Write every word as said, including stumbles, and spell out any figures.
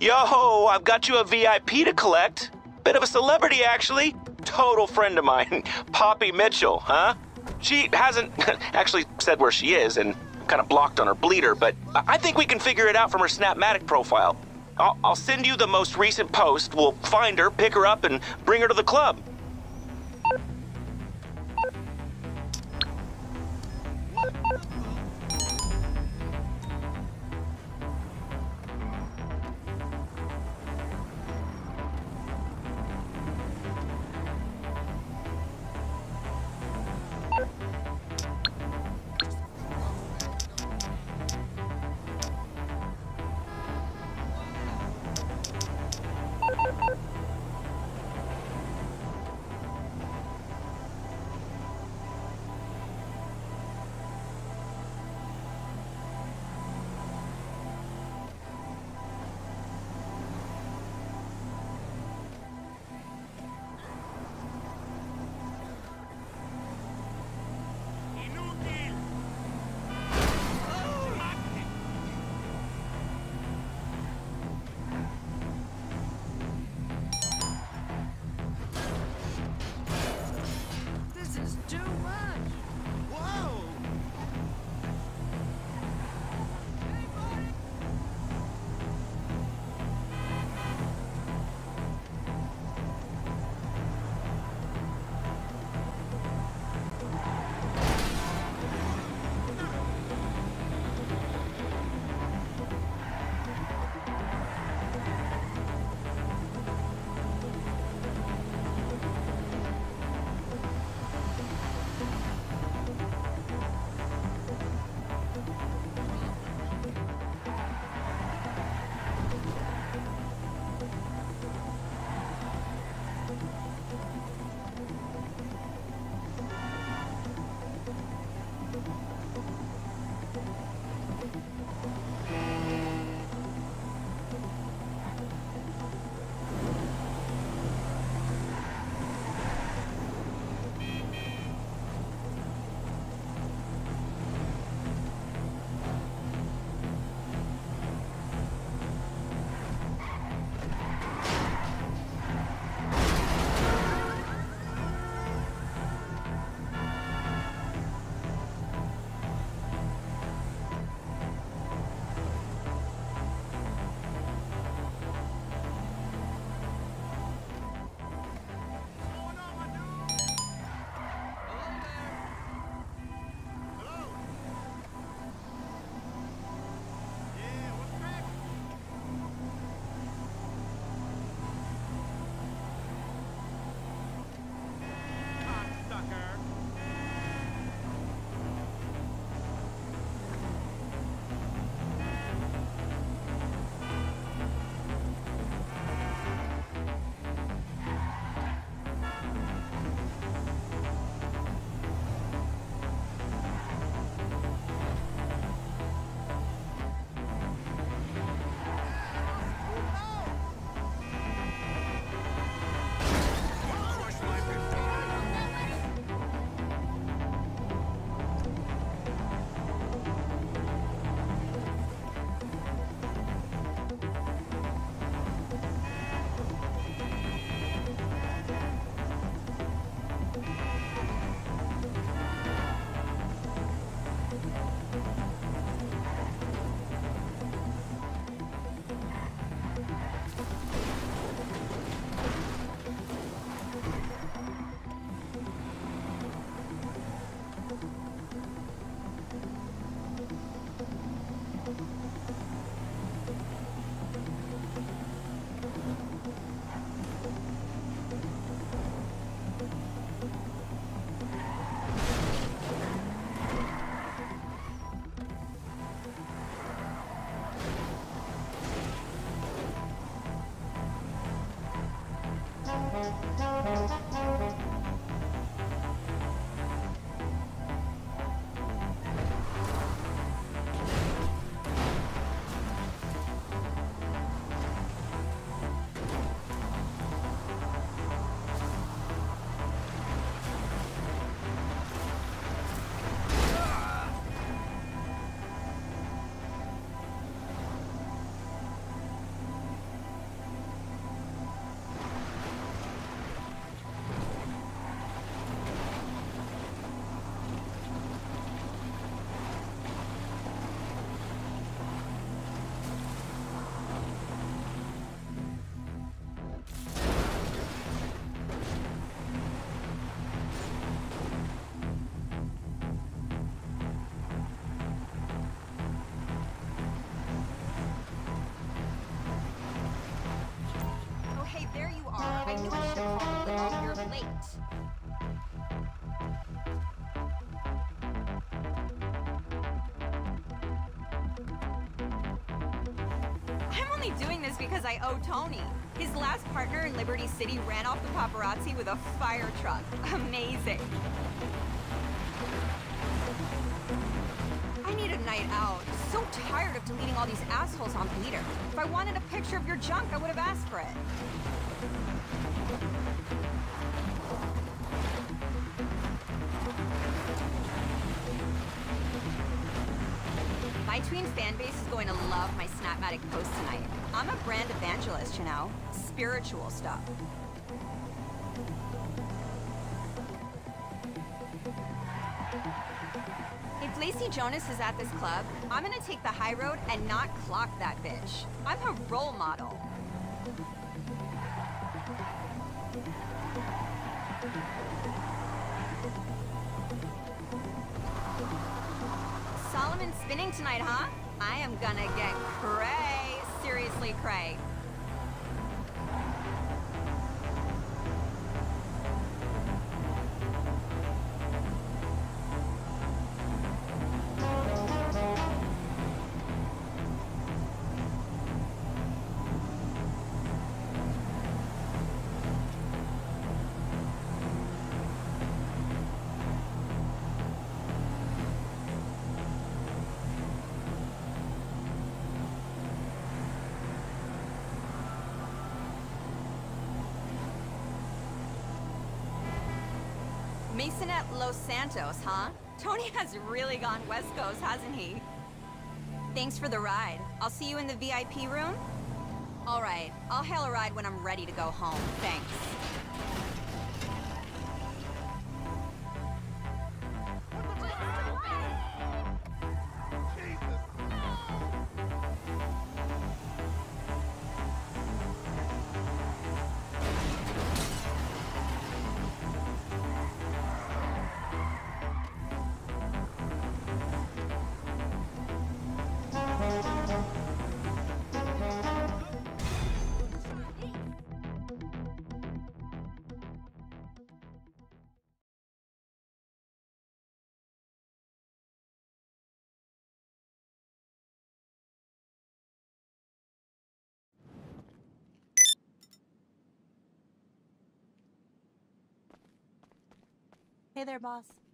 Yo, I've got you a V I P to collect. Bit of a celebrity, actually. Total friend of mine, Poppy Mitchell, huh? She hasn't actually said where she is and kind of blocked on her bleeder, but I think we can figure it out from her Snapmatic profile. I'll, I'll send you the most recent post. We'll find her, pick her up, and bring her to the club. late. I'm only doing this because I owe Tony. His last partner in Liberty City ran off the paparazzi with a fire truck. Amazing. I need a night out. So tired of deleting all these assholes on Twitter. If I wanted a picture of your junk, I would have asked for it. My tween fan base is going to love my Snapmatic post tonight. I'm a brand evangelist, you know. Spiritual stuff. Lacey Jonas is at this club. I'm gonna take the high road and not clock that bitch. I'm her role model. Solomon's spinning tonight, huh? I am gonna get cray. Seriously, cray. Mason at Los Santos, huh? Tony has really gone West Coast, hasn't he? Thanks for the ride. I'll see you in the V I P room. All right, I'll hail a ride when I'm ready to go home. Thanks. Hey there, boss.